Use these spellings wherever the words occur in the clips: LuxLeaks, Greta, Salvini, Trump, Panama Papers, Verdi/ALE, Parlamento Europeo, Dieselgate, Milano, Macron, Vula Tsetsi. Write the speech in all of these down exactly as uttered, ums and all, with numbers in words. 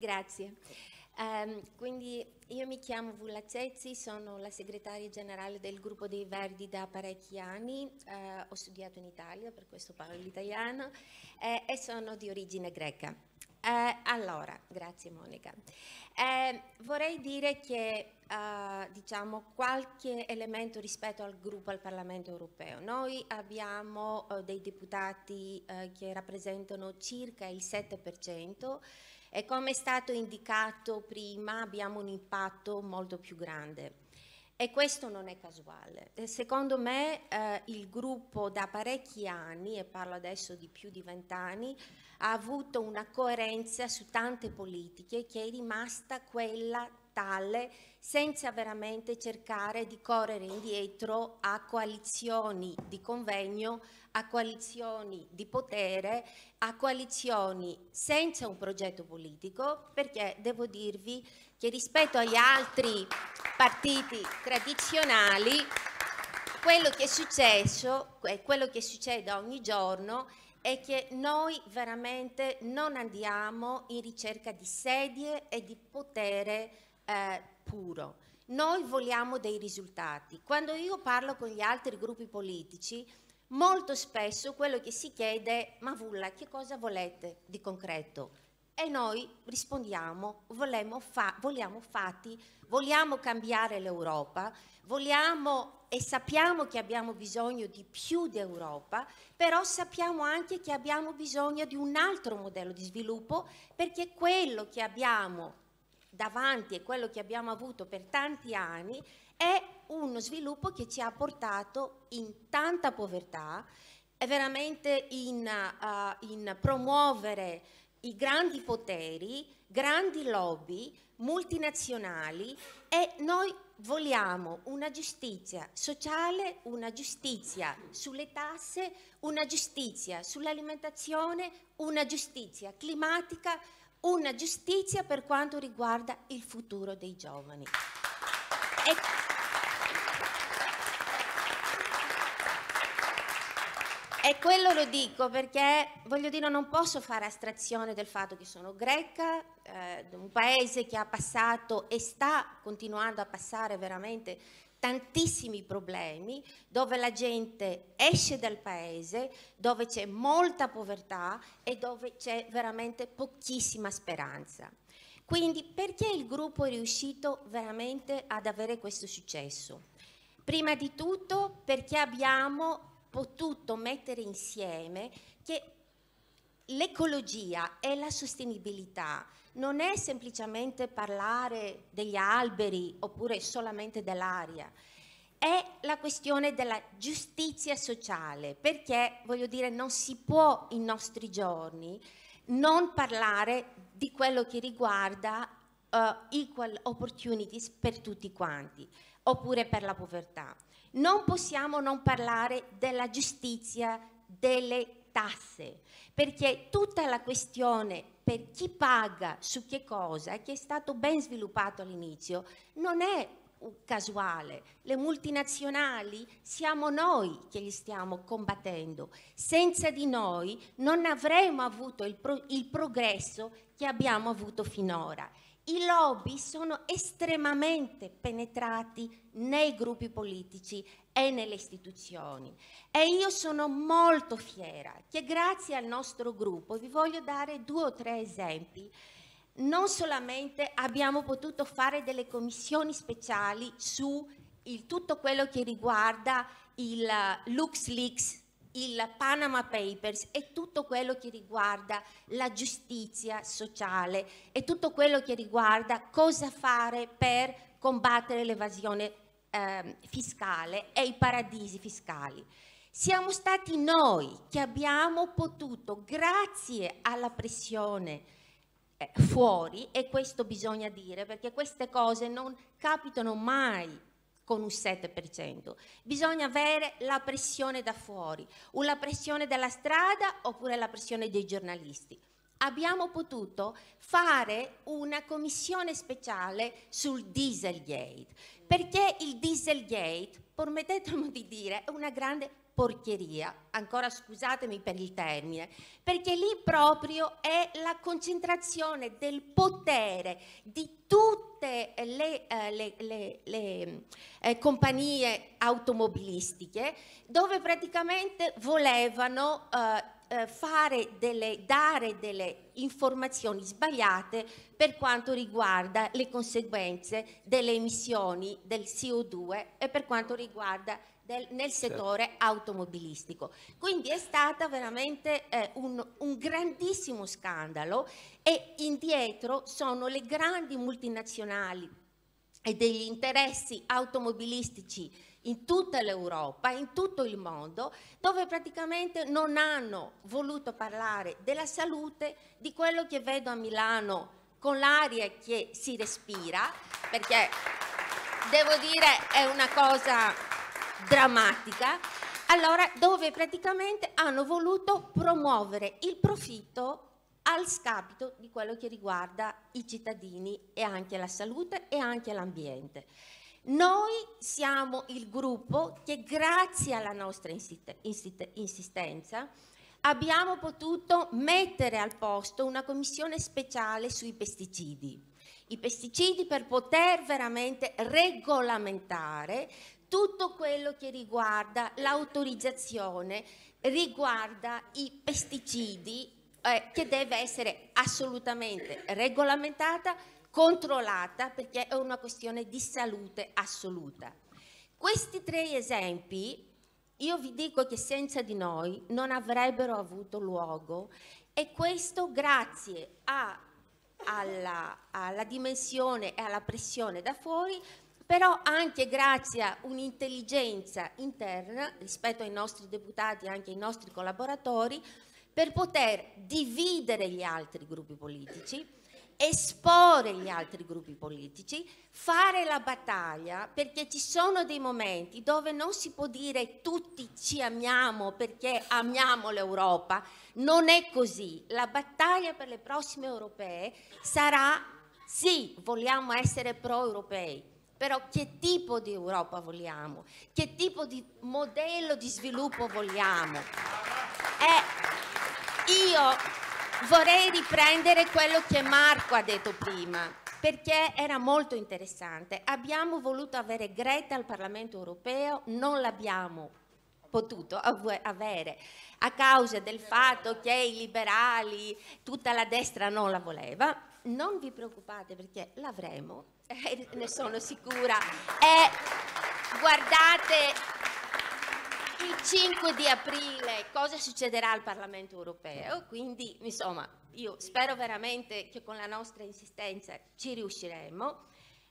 Grazie. Um, quindi io mi chiamo Vula Tsetsi, sono la segretaria generale del gruppo dei Verdi da parecchi anni, uh, ho studiato in Italia, per questo parlo l'italiano, eh, e sono di origine greca. Eh, allora, grazie Monica. Eh, vorrei dire che eh, diciamo qualche elemento rispetto al gruppo al Parlamento Europeo. Noi abbiamo eh, dei deputati eh, che rappresentano circa il sette per cento. E come è stato indicato prima abbiamo un impatto molto più grande e questo non è casuale. Secondo me eh, il gruppo da parecchi anni, e parlo adesso di più di vent'anni, ha avuto una coerenza su tante politiche che è rimasta quella tale senza veramente cercare di correre indietro a coalizioni di convegno, a coalizioni di potere, a coalizioni senza un progetto politico, perché devo dirvi che rispetto agli altri partiti tradizionali quello che è successo, quello che succede ogni giorno è che noi veramente non andiamo in ricerca di sedie e di potere Eh, puro. Noi vogliamo dei risultati. Quando io parlo con gli altri gruppi politici, molto spesso quello che si chiede è: ma Vula, che cosa volete di concreto? E noi rispondiamo: volemo fa vogliamo fatti, vogliamo cambiare l'Europa, vogliamo e sappiamo che abbiamo bisogno di più di Europa, però sappiamo anche che abbiamo bisogno di un altro modello di sviluppo, perché quello che abbiamo davanti e quello che abbiamo avuto per tanti anni è uno sviluppo che ci ha portato in tanta povertà e veramente in, uh, in promuovere i grandi poteri, grandi lobby, multinazionali, e noi vogliamo una giustizia sociale, una giustizia sulle tasse, una giustizia sull'alimentazione, una giustizia climatica, una giustizia per quanto riguarda il futuro dei giovani. E... e quello lo dico perché, voglio dire, non posso fare astrazione del fatto che sono greca, eh, un paese che ha passato e sta continuando a passare veramente tantissimi problemi, dove la gente esce dal paese, dove c'è molta povertà e dove c'è veramente pochissima speranza. Quindi perché il gruppo è riuscito veramente ad avere questo successo? Prima di tutto perché abbiamo potuto mettere insieme che l'ecologia e la sostenibilità non è semplicemente parlare degli alberi oppure solamente dell'aria, è la questione della giustizia sociale, perché voglio dire non si può in nostri giorni non parlare di quello che riguarda uh, equal opportunities per tutti quanti, oppure per la povertà. Non possiamo non parlare della giustizia delle tasse, perché tutta la questione per chi paga su che cosa, che è stato ben sviluppato all'inizio, non è casuale. Le multinazionali siamo noi che li stiamo combattendo, senza di noi non avremmo avuto il, pro il progresso che abbiamo avuto finora. I lobby sono estremamente penetrati nei gruppi politici e nelle istituzioni, e io sono molto fiera che grazie al nostro gruppo, vi voglio dare due o tre esempi, non solamente abbiamo potuto fare delle commissioni speciali su il, tutto quello che riguarda il uh, LuxLeaks, il Panama Papers e tutto quello che riguarda la giustizia sociale e tutto quello che riguarda cosa fare per combattere l'evasione eh, fiscale e i paradisi fiscali. Siamo stati noi che abbiamo potuto, grazie alla pressione eh, fuori, e questo bisogna dire perché queste cose non capitano mai con un sette per cento, bisogna avere la pressione da fuori, o la pressione dalla strada oppure la pressione dei giornalisti. Abbiamo potuto fare una commissione speciale sul Dieselgate, perché il Dieselgate, permettetemi di dire, è una grande porcheria, ancora scusatemi per il termine, perché lì proprio è la concentrazione del potere di tutte le, eh, le, le, le eh, compagnie automobilistiche, dove praticamente volevano eh, fare delle, dare delle informazioni sbagliate per quanto riguarda le conseguenze delle emissioni del C O due e per quanto riguarda Del, nel settore automobilistico. Quindi è stata veramente eh, un, un grandissimo scandalo, e indietro sono le grandi multinazionali e degli interessi automobilistici in tutta l'Europa, in tutto il mondo, dove praticamente non hanno voluto parlare della salute, di quello che vedo a Milano con l'aria che si respira, perché devo dire è una cosa drammatica, allora, dove praticamente hanno voluto promuovere il profitto al scapito di quello che riguarda i cittadini e anche la salute e anche l'ambiente. Noi siamo il gruppo che, grazie alla nostra insistenza, abbiamo potuto mettere al posto una commissione speciale sui pesticidi, i pesticidi, per poter veramente regolamentare tutto quello che riguarda l'autorizzazione, riguarda i pesticidi, eh, che deve essere assolutamente regolamentata, controllata, perché è una questione di salute assoluta. Questi tre esempi, io vi dico che senza di noi non avrebbero avuto luogo, e questo grazie a, alla, alla dimensione e alla pressione da fuori, però anche grazie a un'intelligenza interna rispetto ai nostri deputati e anche ai nostri collaboratori, per poter dividere gli altri gruppi politici, esporre gli altri gruppi politici, fare la battaglia, perché ci sono dei momenti dove non si può dire tutti ci amiamo perché amiamo l'Europa, non è così. La battaglia per le prossime europee sarà, sì, vogliamo essere pro-europei, però che tipo di Europa vogliamo? Che tipo di modello di sviluppo vogliamo? E io vorrei riprendere quello che Marco ha detto prima, perché era molto interessante. Abbiamo voluto avere Greta al Parlamento Europeo, non l'abbiamo potuto avere a causa del fatto che i liberali, tutta la destra non la voleva. Non vi preoccupate, perché l'avremo, eh, ne sono sicura. Eh, guardate il cinque di aprile cosa succederà al Parlamento Europeo, quindi insomma io spero veramente che con la nostra insistenza ci riusciremo,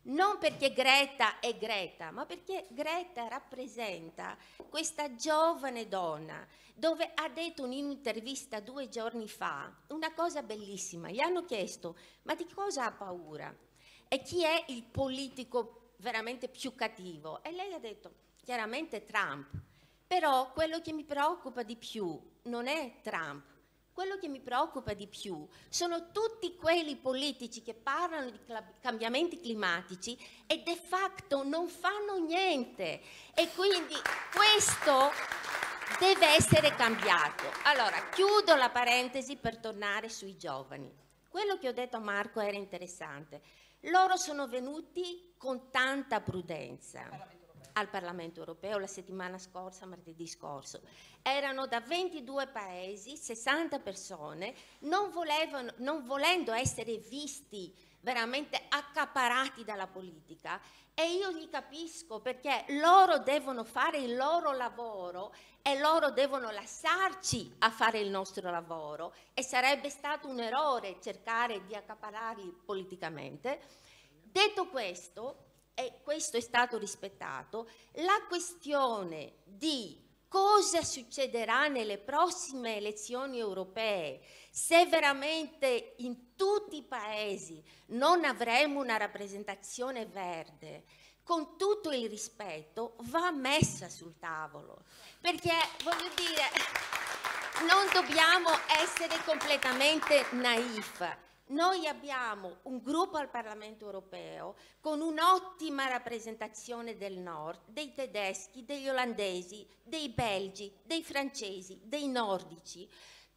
non perché Greta è Greta, ma perché Greta rappresenta questa giovane donna, dove ha detto in un'intervista due giorni fa una cosa bellissima. Gli hanno chiesto: ma di cosa ha paura? E chi è il politico veramente più cattivo? E lei ha detto chiaramente Trump, però quello che mi preoccupa di più non è Trump, quello che mi preoccupa di più sono tutti quelli politici che parlano di cambiamenti climatici e de facto non fanno niente, e quindi questo deve essere cambiato. Allora, chiudo la parentesi per tornare sui giovani. Quello che ho detto a Marco era interessante. Loro sono venuti con tanta prudenza al Parlamento Europeo la settimana scorsa, martedì scorso. Erano da ventidue paesi, sessanta persone, non, volevano, non volendo essere visti veramente accaparati dalla politica, e io li capisco, perché loro devono fare il loro lavoro e loro devono lasciarci a fare il nostro lavoro, e sarebbe stato un errore cercare di accapararli politicamente. Detto questo, e questo è stato rispettato, la questione di cosa succederà nelle prossime elezioni europee, se veramente in tutti i paesi non avremo una rappresentazione verde, con tutto il rispetto, va messa sul tavolo, perché voglio dire, non dobbiamo essere completamente naif. Noi abbiamo un gruppo al Parlamento Europeo con un'ottima rappresentazione del nord, dei tedeschi, degli olandesi, dei belgi, dei francesi, dei nordici,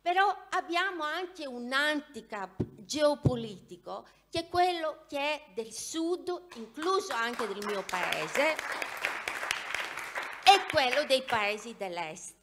però abbiamo anche un handicap geopolitico che è quello che è del sud, incluso anche del mio paese, e quello dei paesi dell'est.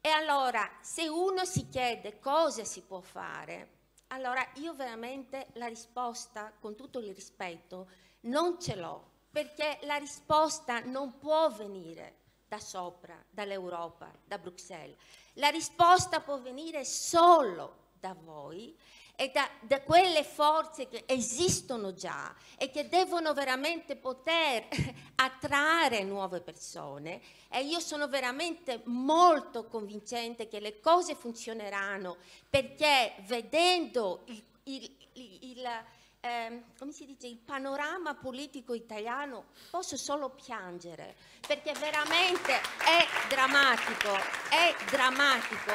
E allora, se uno si chiede cosa si può fare, allora io veramente la risposta, con tutto il rispetto, non ce l'ho, perché la risposta non può venire da sopra, dall'Europa, da Bruxelles. La risposta può venire solo da voi e da, da quelle forze che esistono già e che devono veramente poter attrarre nuove persone, e io sono veramente molto convincente che le cose funzioneranno, perché vedendo il, il, il, il, eh, come si dice, il panorama politico italiano posso solo piangere, perché veramente è drammatico, è drammatico,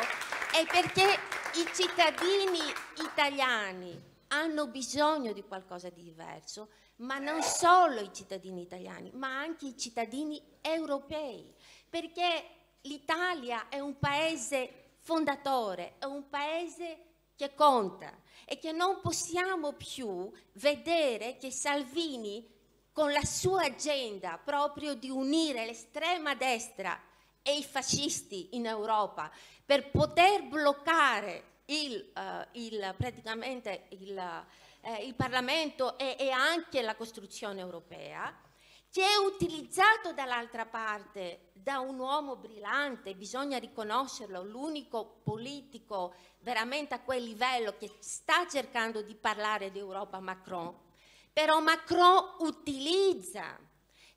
e perché i cittadini italiani hanno bisogno di qualcosa di diverso, ma non solo i cittadini italiani, ma anche i cittadini europei, perché l'Italia è un paese fondatore, è un paese che conta, e che non possiamo più vedere che Salvini, con la sua agenda proprio di unire l'estrema destra e i fascisti in Europa per poter bloccare il, uh, il, praticamente il, uh, il Parlamento e, e anche la costruzione europea, che è utilizzato dall'altra parte da un uomo brillante, bisogna riconoscerlo, l'unico politico veramente a quel livello che sta cercando di parlare di Europa, Macron. Però Macron utilizza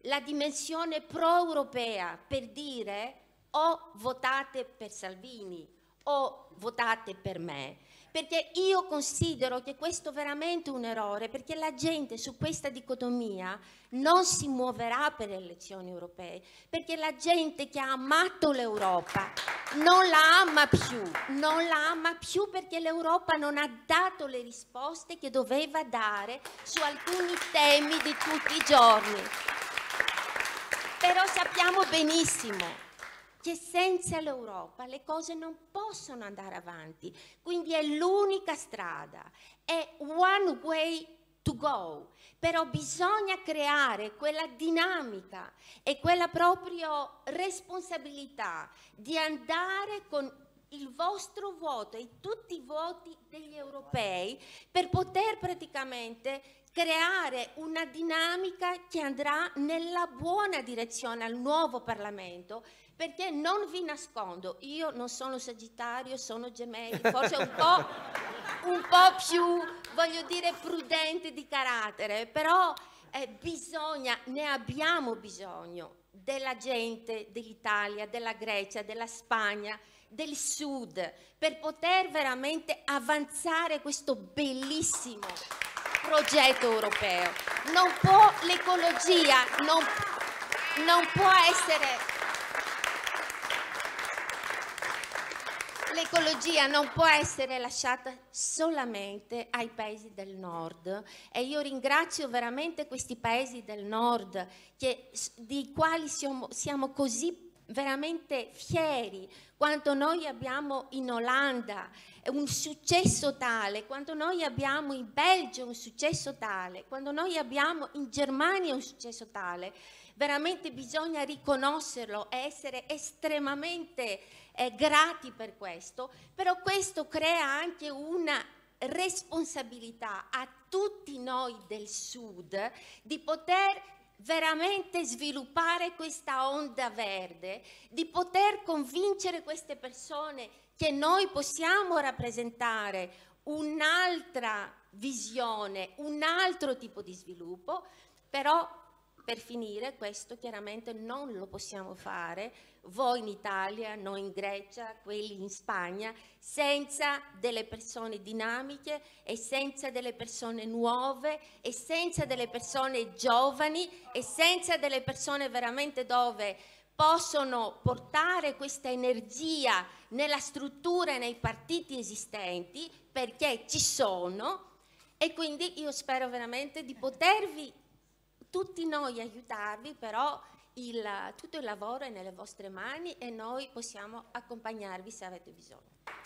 la dimensione pro-europea per dire o votate per Salvini o votate per me, perché io considero che questo è veramente un errore, perché la gente su questa dicotomia non si muoverà per le elezioni europee, perché la gente che ha amato l'Europa non la ama più, non la ama più perché l'Europa non ha dato le risposte che doveva dare su alcuni temi di tutti i giorni. Però sappiamo benissimo che senza l'Europa le cose non possono andare avanti, quindi è l'unica strada, è one way to go, però bisogna creare quella dinamica e quella proprio responsabilità di andare con il vostro voto e tutti i voti degli europei per poter praticamente creare una dinamica che andrà nella buona direzione al nuovo Parlamento, perché non vi nascondo, io non sono Sagittario, sono Gemelli, forse un po', un po' più, voglio dire, prudente di carattere, però eh, bisogna, ne abbiamo bisogno della gente dell'Italia, della Grecia, della Spagna, del Sud, per poter veramente avanzare questo bellissimo progetto europeo. Non può l'ecologia, non, non può essere... L'ecologia non può essere lasciata solamente ai paesi del nord, e io ringrazio veramente questi paesi del nord che, di quali siamo, siamo così veramente fieri, quanto noi abbiamo in Olanda un successo tale, quanto noi abbiamo in Belgio un successo tale, quando noi abbiamo in Germania un successo tale. Veramente bisogna riconoscerlo e essere estremamente eh, grati per questo, però questo crea anche una responsabilità a tutti noi del Sud di poter veramente sviluppare questa onda verde, di poter convincere queste persone che noi possiamo rappresentare un'altra visione, un altro tipo di sviluppo. Però per finire, questo chiaramente non lo possiamo fare, voi in Italia, noi in Grecia, quelli in Spagna, senza delle persone dinamiche e senza delle persone nuove e senza delle persone giovani e senza delle persone veramente dove possono portare questa energia nella struttura e nei partiti esistenti, perché ci sono, E quindi io spero veramente di potervi, tutti noi, aiutarvi, però il, tutto il lavoro è nelle vostre mani e noi possiamo accompagnarvi se avete bisogno.